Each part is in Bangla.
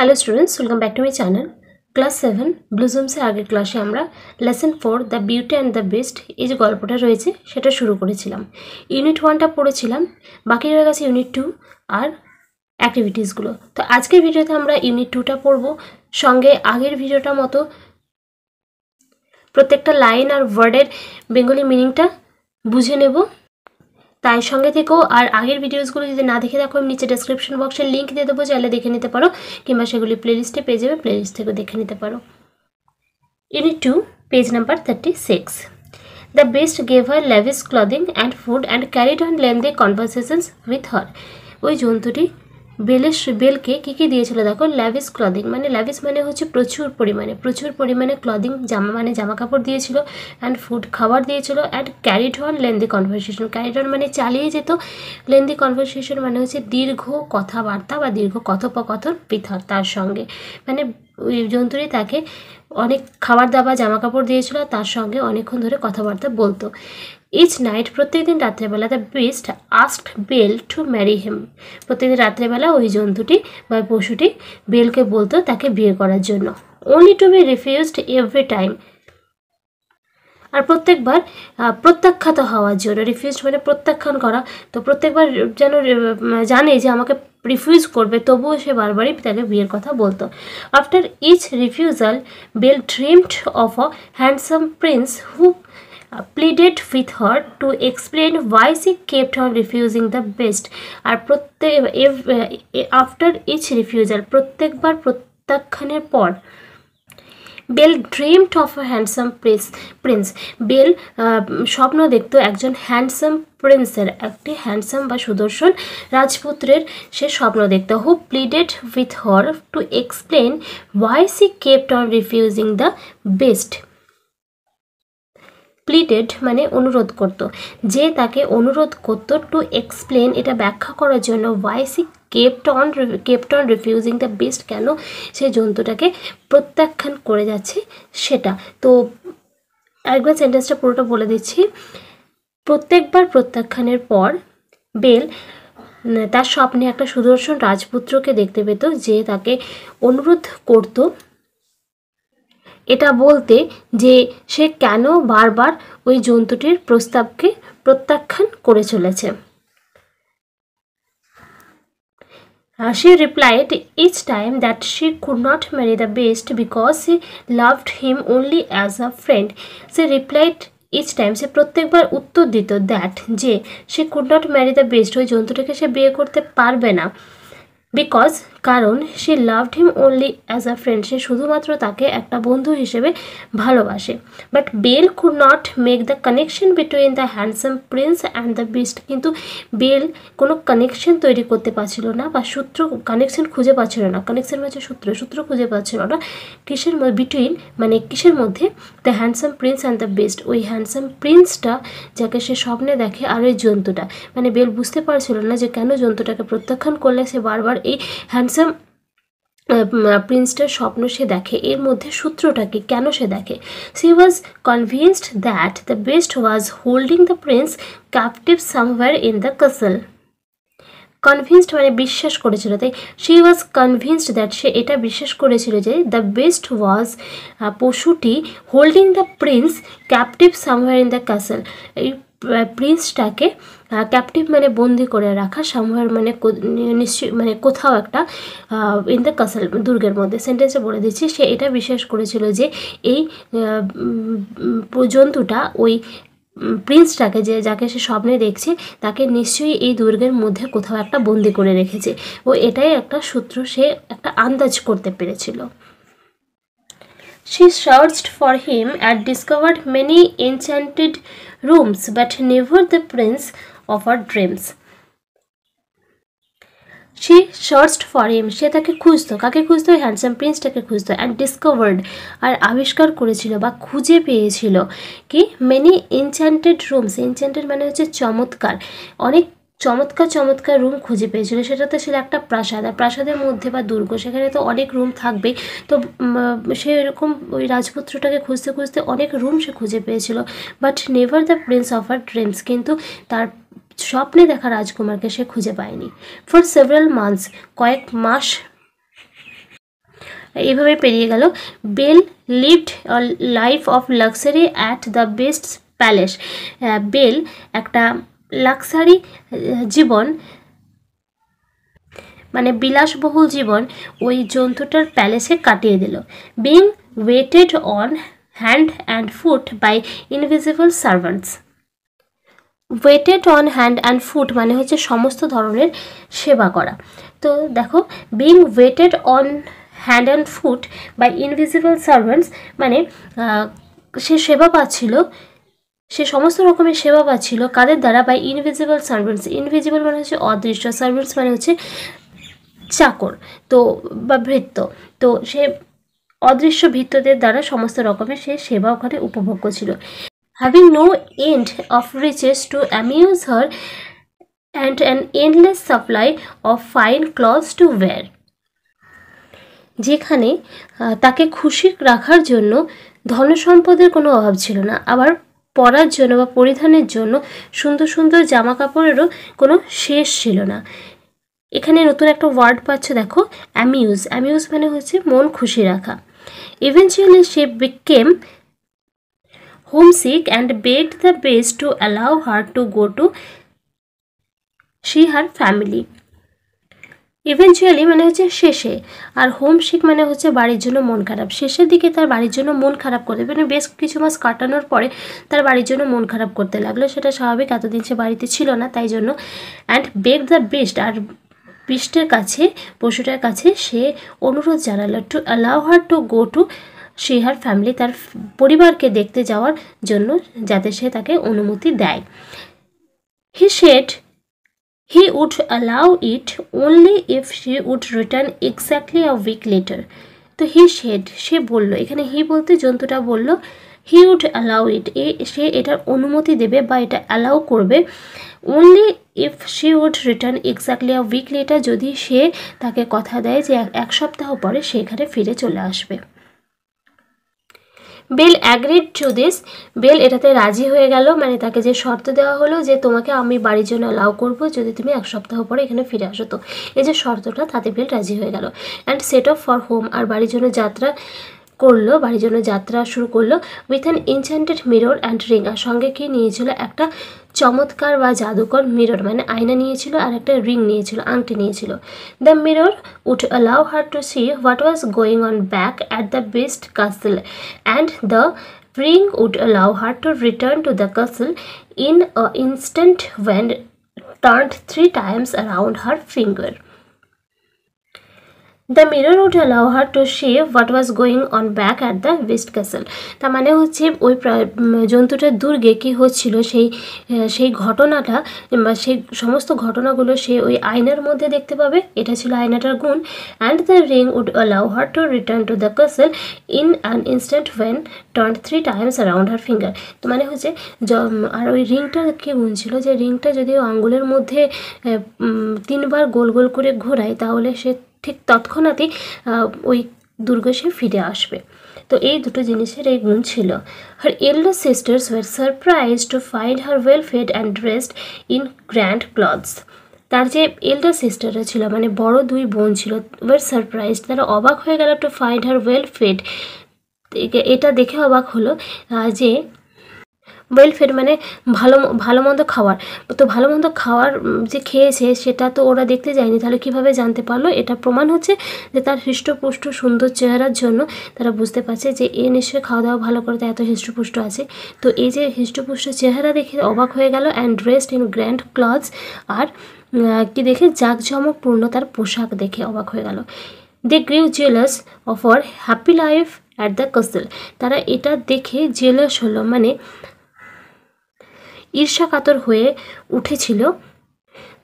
Hello students, welcome back to my channel. Class 7 ব্লসমসের আগের ক্লাসে আমরা lesson 4 the beauty and the beast এই যে গল্পটা রয়েছে সেটা শুরু করেছিলাম। ইউনিট 1টা পড়েছিলাম, বাকি রয়ে গেছে ইউনিট 2 আর অ্যাক্টিভিটিসগুলো। তো আজকের ভিডিওতে আমরা ইউনিট 2টা পড়ব, সঙ্গে আগের ভিডিওটার মতো প্রত্যেকটা লাইন আর ওয়ার্ডের বেঙ্গলি মিনিংটা বুঝে নেব। তাই সঙ্গে থেকেও আর আগের ভিডিওসগুলো যদি না দেখে থাকো আমি নিচে ডেসক্রিপশন বক্সে লিঙ্ক দিয়ে দেবো, চাইলে দেখে নিতে পারো কিংবা সেগুলি প্লেলিস্টে পেয়ে যাবে, প্লেলিস্ট থেকেও দেখে নিতে পারো। Unit 2 page number 36। The beast gave her lavish clothing and food and carried on lengthy conversations with her. ওই জন্তুটি বেলকে কী দিয়েছিল দেখো, ল্যাভিস ক্লদিং, মানে ল্যাভিস মানে হচ্ছে প্রচুর পরিমাণে ক্লদিং মানে জামা কাপড় দিয়েছিল, অ্যান্ড ফুড খাবার দিয়েছিল, and carried on lengthy conversation, carried on মানে চালিয়ে যেত, লেন্দি কনভারসেশন মানে হচ্ছে দীর্ঘ কথাবার্তা বা দীর্ঘ কথোপকথন পৃথক তার সঙ্গে, মানে ওই জন্তুটি তাকে অনেক খাবার দাবার জামা কাপড় দিয়েছিল, তার সঙ্গে অনেকক্ষণ ধরে কথাবার্তা বলতো। ইচ নাইট, প্রত্যেকদিন রাত্রেবেলা, the beast asked Belle to marry him, প্রত্যেকদিন রাত্রেবেলা ওই জন্তুটি বা পশুটি বেলকে বলতো তাকে বিয়ে করার জন্য। Only to be refused every time, আর প্রত্যেকবার প্রত্যাখ্যাত হওয়ার জন্য, রিফিউজড মানে প্রত্যাখ্যান করা, তো প্রত্যেকবার যেন জানে যে আমাকে রিফিউজ করবে তবুও সে বারবারই তাকে বিয়ের কথা বলতো। After each refusal Belle dreamed of a handsome prince who pleaded with her to explain why she kept on refusing the best. আর after each refusal, প্রত্যেকবার প্রত্যাখ্যানের পর, Belle dreamed of a handsome prince, Belle স্বপ্ন দেখত একজন হ্যান্ডসাম প্রিন্সের, একটি হ্যান্ডসাম বা সুদর্শন রাজপুত্রের সে স্বপ্ন দেখত। Who pleaded with her to explain why she kept on refusing the best. Pleaded মানে অনুরোধ করত, যে তাকে অনুরোধ করত টু এক্সপ্লেন, এটা ব্যাখ্যা করার জন্য, why she kept on refusing the beast, কেন সে জন্তুটাকে প্রত্যাখ্যান করে যাচ্ছে সেটা। তো একবার সেন্টেন্সটা পুরোটা বলে দিচ্ছি। প্রত্যেকবার প্রত্যাখ্যানের পর বেল তার স্বপ্নে একটা সুদর্শন রাজপুত্রকে দেখতে পেত, যে তাকে অনুরোধ করত এটা বলতে যে সে কেন বারবার ওই জন্তুটির প্রস্তাবকে প্রত্যাখ্যান করে চলেছে। She replied each time that she could not marry the best because she loved him only as a friend. She replied each time, সে প্রত্যেকবার উত্তর দিত, that যে she could not marry the best, ওই জন্তুটিকে সে বিয়ে করতে পারবে না, বিকজ কারণ, সে loved him only as a friend, সে শুধুমাত্র তাকে একটা বন্ধু হিসেবে ভালোবাসে। But Belle could not make the connection between the handsome prince and the beast, কিন্তু বেল কোনো কানেকশন তৈরি করতে পারছিল না বা সূত্র কানেকশন খুঁজে পাচ্ছিল না, কানেকশন হচ্ছে সূত্র খুঁজে পাচ্ছিল না, কিসের বিটুইন মানে কিসের মধ্যে, the handsome prince and the beast, ওই হ্যান্ডসাম প্রিন্সটা যাকে সে স্বপ্নে দেখে আর ওই জন্তুটা, মানে বেল বুঝতে পারছিল না যে কেন জন্তুটাকে প্রত্যাখ্যান করলে সে বারবার এই হ্যান্ডসাম প্রিন্সটার স্বপ্ন সে দেখে, এর মধ্যে সূত্রটাকে কেন সে দেখে। She was convinced that the beast was holding the prince captive somewhere in the castle. Convinced মানে বিশ্বাস করেছিল, তাই সি ওয়াজ কনভিন্সড দ্যাট, সে এটা বিশ্বাস করেছিল যে দ্য বেস্ট ওয়াজ পশুটি holding the prince captive somewhere in the castle, এই প্রিন্সটাকে ক্যাপটিভ মানে বন্দি করে রাখা, সামহার মানে নিশ্চয় মানে কোথাও একটা, ইন দ্য কাসল দুর্গের মধ্যে। সেন্টেন্সে বলে দিচ্ছি, সে এটা বিশ্বাস করেছিল যে এই জন্তুটা ওই প্রিন্সটাকে, যে যাকে সে স্বপ্নে দেখছে, তাকে নিশ্চয়ই এই দুর্গের মধ্যে কোথাও একটা বন্দি করে রেখেছে, ও এটাই একটা সূত্র সে একটা আন্দাজ করতে পেরেছিল। She searched for him and discovered many enchanted rooms, but never the prince of her dreams. She searched for him, সে তাকে খুঁজতো, কাকে খুঁজতো, হ্যান্ডসাম প্রিন্সটাকে খুঁজতো, অ্যান্ড ডিসকভার্ড আর আবিষ্কার করেছিল বা খুঁজে পেয়েছিল কি, many enchanted rooms, enchanted মানে হচ্ছে চমৎকার, অনেক চমৎকার রুম খুঁজে পেয়েছিল, সেটাতে ছিল একটা প্রাসাদ, আর প্রাসাদের মধ্যে বা দুর্গ, সেখানে তো অনেক রুম থাকবে, তো সে এরকম ওই রাজপুত্রটাকে খুঁজতে অনেক রুম সে খুঁজে পেয়েছিল। But never the prince of her dreams, কিন্তু তার স্বপ্নে দেখা রাজকুমারকে সে খুঁজে পায়নি। ফর সেভারাল মান্থস, কয়েক মাস, এইভাবে পেরিয়ে গেল। Belle lived life of luxury at the beast palace. Belle একটা লাক্সারি জীবন, মানে বিলাসবহুল জীবন ওই জন্তুটার প্যালেসে কাটিয়ে দিল। Being waited on hand and foot by invisible servants. Waited on hand and foot মানে হচ্ছে সমস্ত ধরনের সেবা করা। তো দেখো, being waited on hand and foot by invisible servants মানে সে সেবা পাচ্ছিল, সে সমস্ত রকমের সেবা পাচ্ছিল কাদের দ্বারা? By invisible servants. ইনভিজিবল মানে হচ্ছে অদৃশ্য, সার্ভেন্টস মানে হচ্ছে চাকর তো বা ভৃত্য। তো সে অদৃশ্য ভৃত্যদের দ্বারা সমস্ত রকমের সে সেবা ওখানে উপভোগ ছিল। Having no end of riches to amuse her and an endless supply of fine clothes to wear. যেখানে তাকে খুশি রাখার জন্য ধনসম্পদের কোনো অভাব ছিল না, আবার পরার জন্য বা পরিধানের জন্য সুন্দর সুন্দর জামা কাপড়েরও কোনো শেষ ছিল না। এখানে নতুন একটা ওয়ার্ড পাচ্ছ, দেখো অ্যামিউজ। অ্যামিউজ মানে হচ্ছে মন খুশি রাখা। ইভেনচুয়ালি সে became homesick and begged the beast to allow her to go to see her family. Eventually মানে হচ্ছে শেষে, আর হোমসিক মানে হচ্ছে বাড়ির জন্য মন খারাপ। শেষের দিকে তার বাড়ির জন্য মন খারাপ করতে, মানে বেশ কিছু মাস কাটানোর পরে তার বাড়ির জন্য মন খারাপ করতে লাগলো, সেটা স্বাভাবিক, এতদিন সে বাড়িতে ছিল না তাই জন্য। অ্যান্ড বেগ দ্য বেস্ট, আর বিষ্টের কাছে, পশুটার কাছে সে অনুরোধ জানালো, to allow her to go to see her family, তার পরিবারকে দেখতে যাওয়ার জন্য যাতে সে তাকে অনুমতি দেয়। He said he would allow it only if she would return exactly a week later. তো he said, সে বলল, এখানে he বলতে জন্তুটা বলল, he would allow it, সে এটার অনুমতি দেবে বা এটা অ্যালাউ করবে, only if she would return exactly a week later, যদি সে তাকে কথা দেয় যে এক সপ্তাহ পরে সে এখানে ফিরে চলে আসবে। Belle agreed to this, Belle এটাতে রাজি হয়ে গেল, মানে তাকে যে শর্ত দেওয়া হলো যে তোমাকে আমি বাড়ির জন্য অ্যালাউ করবো যদি তুমি এক সপ্তাহ পরে এখানে ফিরে আসো, তো এই যে শর্তটা তাতে বেল রাজি হয়ে গেল। And set off for home, আর বাড়ির জন্য যাত্রা করলো, বাড়ির জন্য যাত্রা শুরু করলো। With an enchanted mirror and ring, আর সঙ্গে কি নিয়েছিল? একটা চমৎকার বা জাদুকর মিরর মানে আয়না নিয়েছিল, আর একটা রিং নিয়েছিল, আংটি নিয়েছিল। The mirror would allow her to see what was going on back at the beast castle, and the ring would allow her to return to the castle in a instant when turned 3 times around her finger. The mirror would allow her to see what was going on back at the beast castle. তার মানে হচ্ছে ওই জন্তুটার দুর্গে কী হচ্ছিল সেই ঘটনাটা বা সেই সমস্ত ঘটনাগুলো সে ওই আয়নার মধ্যে দেখতে পাবে, এটা ছিল আয়নাটার গুণ। And the ring would allow her to return to the castle in an instant when turn 3 times around her finger. তো মানে হচ্ছে আর ওই রিংটার কী গুণ ছিল, যে রিংটা যদি আঙ্গুলের মধ্যে 3 বার গোল গোল করে ঘোরায় তাহলে সে ঠিক তৎক্ষণাৎই ওই দুর্গে সে ফিরে আসবে। তো এই দুটো জিনিসের এই গুণ ছিল। Her elder sisters were surprise to find her well fed and dressed in grand clothes. তার যে এল্ডার সিস্টাররা ছিল মানে বড় 2 বোন ছিল, ওয়ার সারপ্রাইজ, তারা অবাক হয়ে গেল, to find her well fed, এটা দেখে অবাক হলো যে ওয়েল ফেড মানে ভালো মন্দ খাওয়ার, তো ভালো মন্দ খাওয়ার যে খেয়েছে সেটা তো ওরা দেখতে যায়নি, তাহলে কিভাবে জানতে পারলো? এটা প্রমাণ হচ্ছে যে তার হৃষ্টপুষ্ট সুন্দর চেহারার জন্য তারা বুঝতে পারছে যে এ নিশ্চয়ই খাওয়া দাওয়া ভালো করতে এত হৃষ্টপুষ্ট আছে। তো এই যে হৃষ্টপুষ্ট চেহারা দেখে অবাক হয়ে গেল। And dressed in grand clothes, আর কি দেখে? জাঁকজমকপূর্ণ তার পোশাক দেখে অবাক হয়ে গেল। They grew jealous of our happy life at the castle, তারা এটা দেখে জেলাস হলো মানে ঈর্ষাকাতর হয়ে উঠেছিল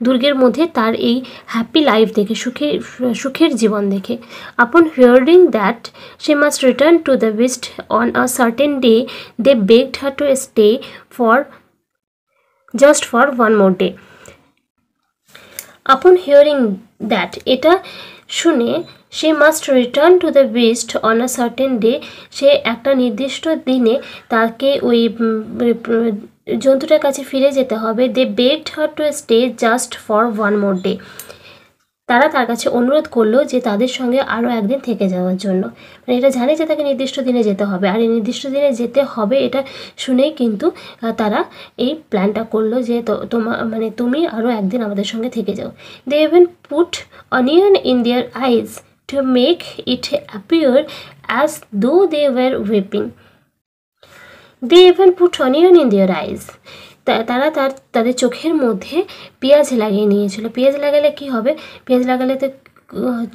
দুর্গের মধ্যে তার এই হ্যাপি লাইফ দেখে, সুখের জীবন দেখে। Upon hearing that she must return to the beast on a certain day they begged her to stay for just for 1 more day. Upon hearing that, এটা শুনে, সে must return to the beast on a certain day, সে একটা নির্দিষ্ট দিনে তাকে ওই জন্তুটার কাছে ফিরে যেতে হবে। They begged her to stay just for 1 more day. তারা তার কাছে অনুরোধ করলো যে তাদের সঙ্গে আরও একদিন থেকে যাওয়ার জন্য। মানে এটা জানে যে তাকে নির্দিষ্ট দিনে যেতে হবে, আর এই নির্দিষ্ট দিনে যেতে হবে এটা শুনেই কিন্তু তারা এই প্ল্যানটা করলো যে তুমি আরও একদিন আমাদের সঙ্গে থেকে যাও। They even put onion in their eyes to make it appear as though they were weeping. They even put onion in their eyes. তারা তাদের চোখের মধ্যে পেঁয়াজ লাগিয়ে নিয়েছিল। পেঁয়াজ লাগালে কি হবে? পেঁয়াজ লাগালে তো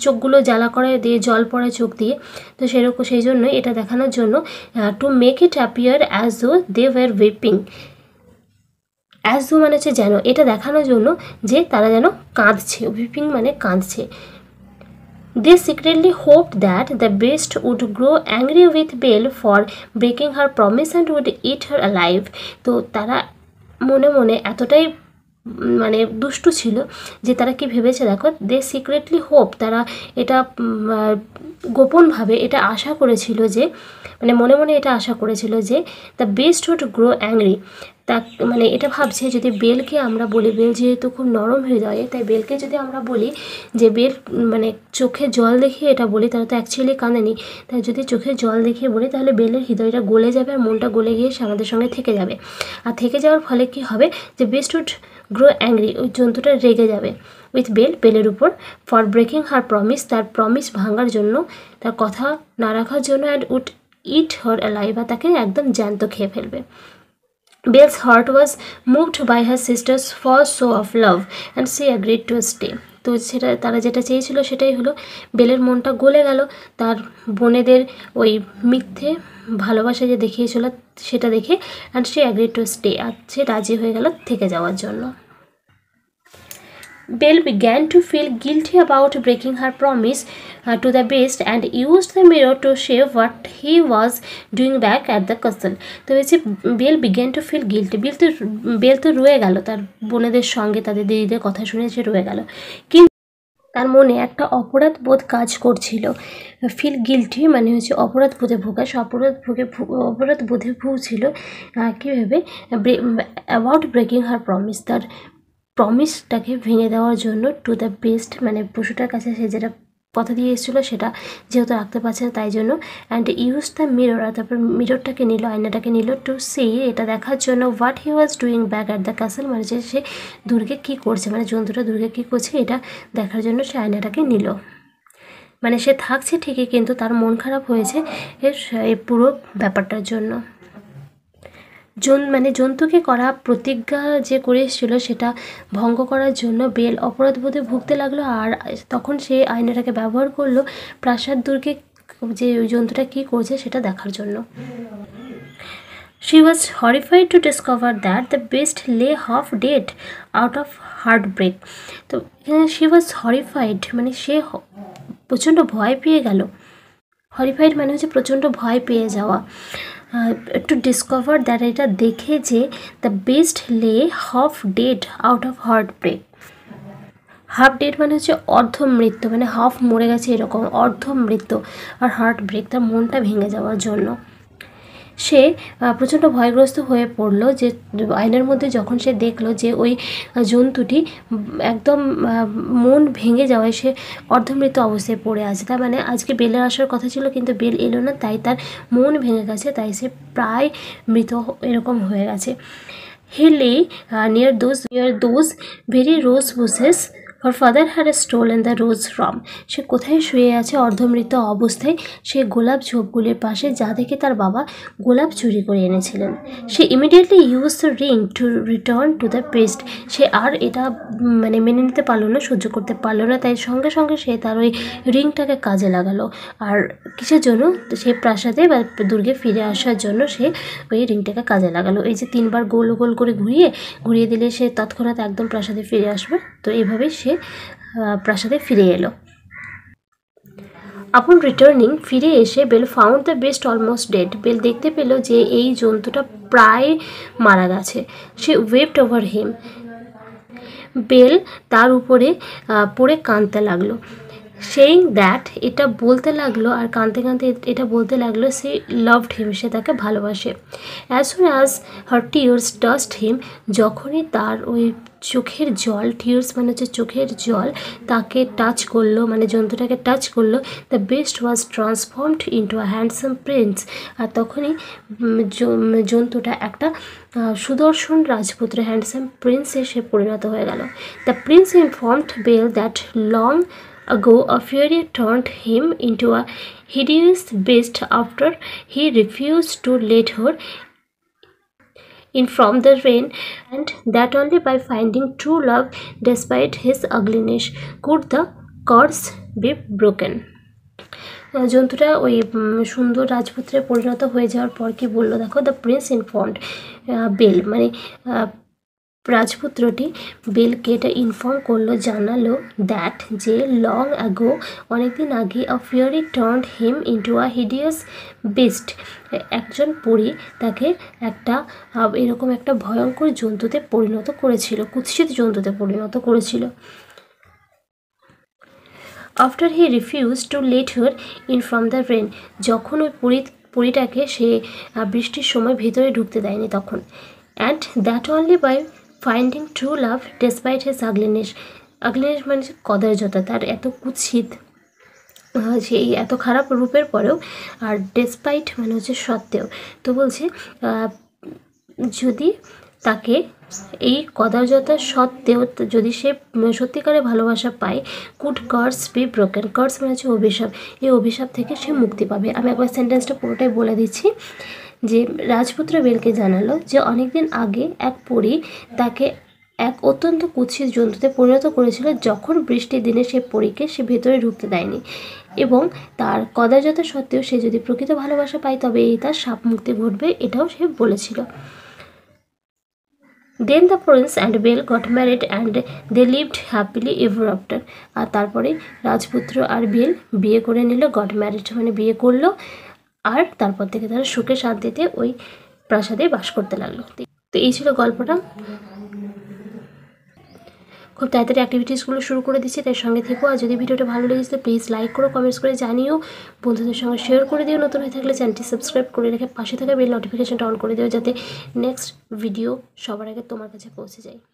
চোখগুলো জ্বালা করে, দিয়ে জল পড়ে চোখ দিয়ে, তো সেরকম সেই জন্য এটা দেখানোর জন্য to make it appear as though they war whipping. As though মানে হচ্ছে যেন, এটা দেখানোর জন্য যে তারা যেন কাঁদছে। উইপিং মানে কাঁদছে। They secretly hoped that the beast would grow angry with Belle for breaking her promise and would eat her alive. তো তারা মনে মনে এতটাই মানে দুষ্টু ছিল যে তারা কি ভেবেছে, দেখো, দে সিক্রেটলি হোপ, তারা এটা গোপনভাবে এটা আশা করেছিল যে মানে মনে মনে এটা আশা করেছিল যে the beast would grow angry. তা মানে এটা ভাবছে যদি বেলকে আমরা বলি, বেল যেহেতু খুব নরম হয়ে যায়, তাই বেলকে যদি আমরা বলি যে বেল মানে চোখে জল দেখিয়ে এটা বলি, তারা তো অ্যাকচুয়ালি কাঁদেনি, তাই যদি চোখে জল দেখিয়ে বলি তাহলে বেলের হৃদয়টা গলে যাবে আর মনটা গলে গিয়ে সে আমাদের সঙ্গে থেকে যাবে, আর থেকে যাওয়ার ফলে কি হবে যে বেস্ট উড গ্রো অ্যাংরি, ওই জন্তুটা রেগে যাবে উইথ বেল, বেলের উপর, ফর ব্রেকিং হার প্রমিস, তার প্রমিস ভাঙার জন্য, তার কথা না রাখার জন্য, and would eat her alive, বা তাকে একদম জ্যান্ত খেয়ে ফেলবে। Belle's heart was moved by her sister's first show of love and she agreed to stay. তো সেটা তারা যেটা চেয়েছিল সেটাই হলো। বেলের মনটা গলে গেল তার বোনেদের ওই মিথ্যে ভালোবাসা যে দেখিয়েছিল সেটা দেখে, and she agreed to stay, আর সে রাজি হয়ে গেল থেকে যাওয়ার জন্য। Belle began to feel guilty about breaking her promise to the beast and used the mirror to show what he was doing back at the castle. তো বলছে Belle began to feel guilty. Belle তো রয়ে গেল তার বোনেদের সঙ্গে, তাদের দিদিদের কথা শুনে সে রয়ে গেল, কিন্তু তার মনে একটা অপরাধ বোধ কাজ করছিল। ফিল গিল্টি মানে হচ্ছে অপরাধ বোধে ভোগা, সে অপরাধ বোধে ভুগছিল কীভাবে অ্যাবাউট ব্রেকিং হার প্রমিস, তার প্রমিসটাকে ভেঙে দেওয়ার জন্য, টু দ্য বেস্ট মানে পশুটার কাছে সে যেটা কথা দিয়ে এসেছিলো সেটা যেহেতু রাখতে পারছে না তাই জন্য, অ্যান্ড ইউজ দ্য মিরর, তারপর মিররটাকে নিল, আয়নাটাকে নিল, টু সি এটা দেখার জন্য what he was doing back at the castle মানে যে সে দুর্গে কী করছে, মানে জন্তুটা দুর্গে কী করছে এটা দেখার জন্য সে আয়নাটাকে নিল। মানে সে থাকছে ঠিকই কিন্তু তার মন খারাপ হয়েছে এই পুরো ব্যাপারটার জন্য। মানে জন্তুকে করা প্রতিজ্ঞা যে করে এসেছিল সেটা ভঙ্গ করার জন্য বেল অপরাধবোধে ভুগতে লাগলো, আর তখন সে আয়নাটাকে ব্যবহার করলো প্রাসাদ দুর্গে যে ওই জন্তুটা কী করছে সেটা দেখার জন্য। She was horrified to discover that the beast lay half dead out of heartbreak. তো she was horrified মানে সে প্রচণ্ড ভয় পেয়ে গেল। হরিফাইড মানে হচ্ছে প্রচণ্ড ভয় পেয়ে যাওয়া। টু ডিসকভার দ্যাট এটা দেখে যে the beast lay half dead out of heartbreak. Half dead মানে হচ্ছে অর্ধ মৃত্যু, মানে হাফ মরে গেছে এরকম, অর্ধ মৃত্যু আর হার্ট ব্রেক তার মনটা ভেঙে যাওয়ার জন্য। সে প্রচণ্ড ভয়গ্রস্ত হয়ে পড়লো যে আয়নার মধ্যে যখন সে দেখলো যে ওই জন্তুটি একদম মন ভেঙে যাওয়ায় সে অর্ধমৃত অবস্থায় পড়ে আছে। তার মানে আজকে বেলের আসার কথা ছিল কিন্তু বেল এলো না, তাই তার মন ভেঙে গেছে, তাই সে প্রায় মৃত এরকম হয়ে গেছে। He lay near those very rose bushes her father had stolen the rose from. সে কোথায় শুয়ে আছে অর্ধমৃত অবস্থায়? সে গোলাপ ঝোপগুলির পাশে যা থেকে তার বাবা গোলাপ চুরি করে এনেছিলেন। সে immediately use the ring to return to the beast. সে আর এটা মানে মেনে নিতে পারলো না, সহ্য করতে পারলো না, তাই সঙ্গে সঙ্গে সে তার ওই রিংটাকে কাজে লাগালো। আর কিসের জন্য? সে প্রাসাদে বা দুর্গে ফিরে আসার জন্য সে ওই রিংটাকে কাজে লাগালো। এই যে তিনবার গোল গোল করে ঘুরিয়ে দিলে সে তৎক্ষণাৎ একদম প্রাসাদে ফিরে আসবে, তো এইভাবে সে প্রাসাদে ফিরে এলো। আপন রিটার্নিং ফিরে এসে Belle found the beast almost dead. Belle দেখতে পেল যে এই জন্তুটা প্রায় মারা গেছে। সে ওয়েপ্ট ওভার হিম। বেল তার উপরে পড়ে কাঁদতে লাগলো, সেইং দ্যাট এটা বলতে লাগলো, আর কাঁদতে কাঁদতে এটা বলতে লাগলো সে লাভড হিম, সে তাকে ভালোবাসে। As soon as her tears dust him, যখনই তার ওই চোখের জল, টিয়ার্স মানে হচ্ছে চোখের জল, তাকে টাচ করলো মানে জন্তুটাকে টাচ করলো। The beast was transformed into a handsome prince, আর তখনই জন্তুটা একটা সুদর্শন রাজপুত্র হ্যান্ডসাম প্রিন্সে সে পরিণত হয়ে গেল। The prince informed Belle that long ago a Fury turned him into a hideous beast after he refuse to let her in from the rain, and that only by finding true love despite his ugliness could the curse be broken. জন্তুটা ওই সুন্দর রাজপুত্রে পরিণত হয়ে যাওয়ার পর কি বললো দেখো, দ্য প্রিন্স ইনফর্মড বেল মানে রাজপুত্রটি বেলকে এটা ইনফর্ম করলো, জানালো দ্যাট যে লং আগো অনেকদিন আগে a Fury turned him into a hideous beast, একজন পরী তাকে একটা এরকম একটা ভয়ঙ্কর জন্তুতে পরিণত করেছিল, কুৎসিত জন্তুতে পরিণত করেছিল। After he refuse to let her in from the rain, যখন ওই পরীটাকে সে বৃষ্টির সময় ভিতরে ঢুকতে দেয়নি তখন। And that only by finding true love despite his ugliness, ugliness মানে কদর্যতা, তার এত কুৎসিত সেই এত খারাপ রূপের পরেও, আর ডেসপাইট মানে হচ্ছে সত্ত্বেও। তো বলছে যদি তাকে এই কদর্যতা সত্ত্বেও যদি সে সত্যিকারে ভালোবাসা পায়, could curse be broken, curse মানে হচ্ছে অভিশাপ, এই অভিশাপ থেকে সে মুক্তি পাবে। আমি একবার সেন্টেন্সটা পুরোটাই বলে দিচ্ছি, যে রাজপুত্র বেলকে জানালো যে অনেকদিন আগে এক পরী তাকে এক অত্যন্ত কুৎসিত জন্তুতে পরিণত করেছিল, যখন বৃষ্টির দিনে সে পরীকে সে ভেতরে ঢুকতে দেয়নি, এবং তার কদর্যতা সত্ত্বেও সে যদি প্রকৃত ভালোবাসা পায় তবে এই তার শাপ মুক্তি ঘটবে, এটাও সে বলেছিল। Then the prince and Belle got married and they lived happily ever after, আর তারপরে রাজপুত্র আর বেল বিয়ে করে নিল, গট ম্যারিড মানে বিয়ে করলো, আর তারপর থেকে তারা সুখে শান্তিতে ওই প্রাসাদে বাস করতে লাগলো। তো এই ছিল গল্পটা। খুব তাড়াতাড়ি অ্যাক্টিভিটিসগুলো শুরু করে দিচ্ছি, তার সঙ্গে থেকো। আর যদি ভিডিওটা ভালো লেগেছে প্লিজ লাইক করো, কমেন্টস করে জানিও, বন্ধুদের সঙ্গে শেয়ার করে দিও, নতুন হয়ে থাকলে চ্যানেলটি সাবস্ক্রাইব করে রেখে পাশে থাকা বেল নোটিফিকেশনটা অন করে দিও, যাতে নেক্সট ভিডিও সবার আগে তোমার কাছে পৌঁছে যায়।